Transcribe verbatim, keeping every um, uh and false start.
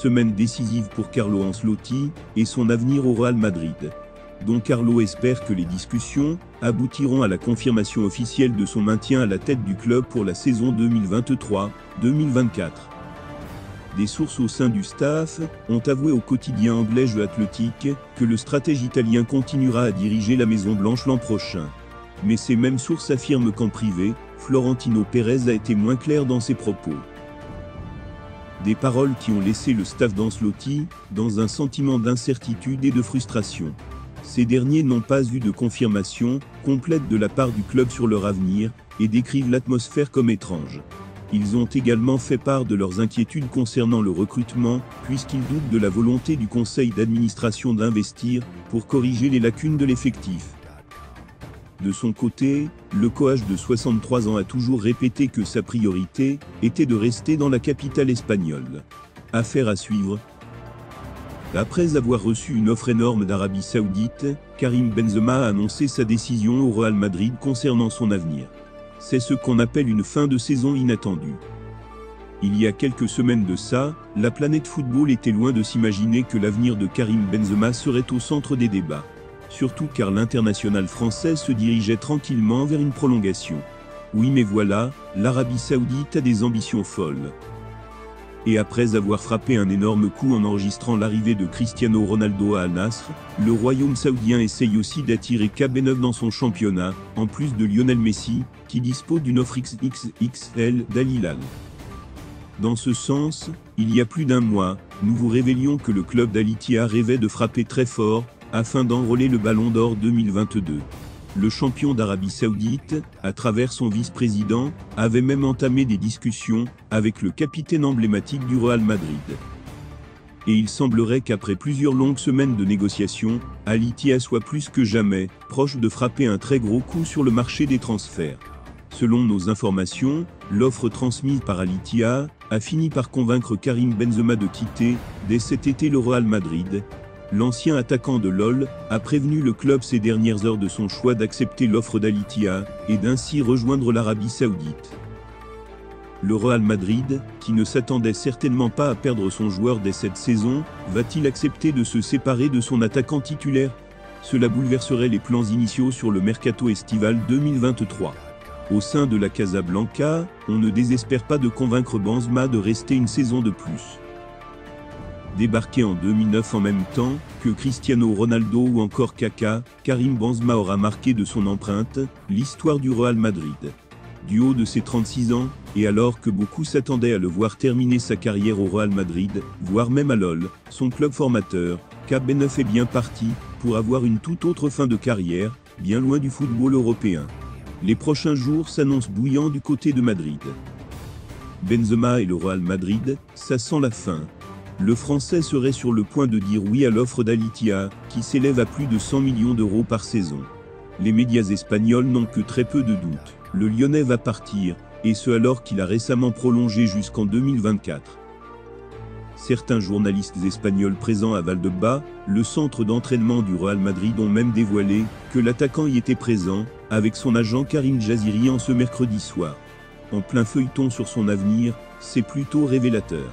semaine décisive pour Carlo Ancelotti et son avenir au Real Madrid, dont Carlo espère que les discussions aboutiront à la confirmation officielle de son maintien à la tête du club pour la saison deux mille vingt-trois deux mille vingt-quatre. Des sources au sein du staff ont avoué au quotidien anglais The Athletic que le stratège italien continuera à diriger la Maison Blanche l'an prochain. Mais ces mêmes sources affirment qu'en privé, Florentino Pérez a été moins clair dans ses propos. Des paroles qui ont laissé le staff d'Ancelotti dans un sentiment d'incertitude et de frustration. Ces derniers n'ont pas eu de confirmation complète de la part du club sur leur avenir et décrivent l'atmosphère comme étrange. Ils ont également fait part de leurs inquiétudes concernant le recrutement, puisqu'ils doutent de la volonté du conseil d'administration d'investir pour corriger les lacunes de l'effectif. De son côté, le coach de soixante-trois ans a toujours répété que sa priorité était de rester dans la capitale espagnole. Affaire à suivre. Après avoir reçu une offre énorme d'Arabie Saoudite, Karim Benzema a annoncé sa décision au Real Madrid concernant son avenir. C'est ce qu'on appelle une fin de saison inattendue. Il y a quelques semaines de ça, la planète football était loin de s'imaginer que l'avenir de Karim Benzema serait au centre des débats. Surtout car l'international français se dirigeait tranquillement vers une prolongation. Oui, mais voilà, l'Arabie Saoudite a des ambitions folles. Et après avoir frappé un énorme coup en enregistrant l'arrivée de Cristiano Ronaldo à Al-Nasr, le royaume saoudien essaye aussi d'attirer K B neuf dans son championnat, en plus de Lionel Messi, qui dispose d'une offre X X X L d'Al Hilal. Dans ce sens, il y a plus d'un mois, nous vous révélions que le club d'Al Ittihad rêvait de frapper très fort, afin d'enrôler le Ballon d'Or deux mille vingt-deux. Le champion d'Arabie Saoudite, à travers son vice-président, avait même entamé des discussions avec le capitaine emblématique du Real Madrid. Et il semblerait qu'après plusieurs longues semaines de négociations, Al Ittihad soit plus que jamais proche de frapper un très gros coup sur le marché des transferts. Selon nos informations, l'offre transmise par Al Ittihad a fini par convaincre Karim Benzema de quitter, dès cet été, le Real Madrid. L'ancien attaquant de l'O L a prévenu le club ces dernières heures de son choix d'accepter l'offre d'Al Ittihad et d'ainsi rejoindre l'Arabie Saoudite. Le Real Madrid, qui ne s'attendait certainement pas à perdre son joueur dès cette saison, va-t-il accepter de se séparer de son attaquant titulaire? Cela bouleverserait les plans initiaux sur le Mercato Estival deux mille vingt-trois. Au sein de la Casablanca, on ne désespère pas de convaincre Benzema de rester une saison de plus. Débarqué en deux mille neuf en même temps que Cristiano Ronaldo ou encore Kaka, Karim Benzema aura marqué de son empreinte l'histoire du Real Madrid. Du haut de ses trente-six ans, et alors que beaucoup s'attendaient à le voir terminer sa carrière au Real Madrid, voire même à l'O L, son club formateur, K B neuf est bien parti pour avoir une toute autre fin de carrière, bien loin du football européen. Les prochains jours s'annoncent bouillants du côté de Madrid. Benzema et le Real Madrid, ça sent la fin. Le Français serait sur le point de dire oui à l'offre d'Al Ittihad, qui s'élève à plus de cent millions d'euros par saison. Les médias espagnols n'ont que très peu de doutes. Le Lyonnais va partir, et ce alors qu'il a récemment prolongé jusqu'en deux mille vingt-quatre. Certains journalistes espagnols présents à Valdebebas, le centre d'entraînement du Real Madrid, ont même dévoilé que l'attaquant y était présent, avec son agent Karim Jaziri en ce mercredi soir. En plein feuilleton sur son avenir, c'est plutôt révélateur.